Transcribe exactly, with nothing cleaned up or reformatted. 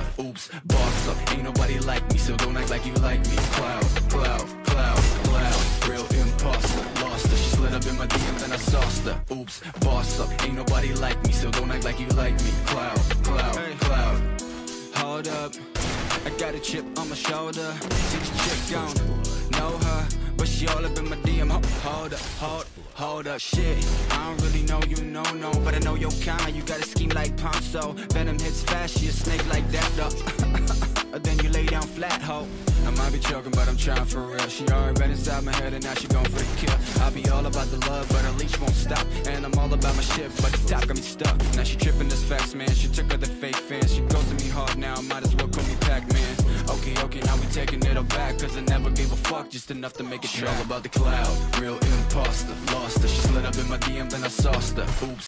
up, oops, boss up. Ain't nobody like me, so don't act like you like me. Cloud, cloud, cloud, cloud, real imposter. Lost her, she slid up in my D Ms and I sauced her. Oops, boss up. Ain't nobody like me, so don't act like you like me. Cloud, cloud, hey. Cloud. Hold up, I got a chip on my shoulder. See the chick don't know her, but she all up in my D M. Hold up, hold, hold up, shit. I don't really know you, no, no, but I know your kind. You got a scheme like Ponzo. Venom hits fast, she a snake like that, though. Then you lay down flat, ho. I might be joking, but I'm trying for real. She already been inside my head and now she gon' for the kill. I be all about the love, but her leash won't stop. And I'm all about my shit, but the top got me stuck. Now she tripping this facts, man. She took her the fake fans. She goes to me hard now, might as well call me Pac-Man. Okay, okay, now we taking it all back, cause I never gave a fuck, just enough to make it track. All about the cloud, real imposter. Lost her, she slid up in my D M, then I sauced her. Oops.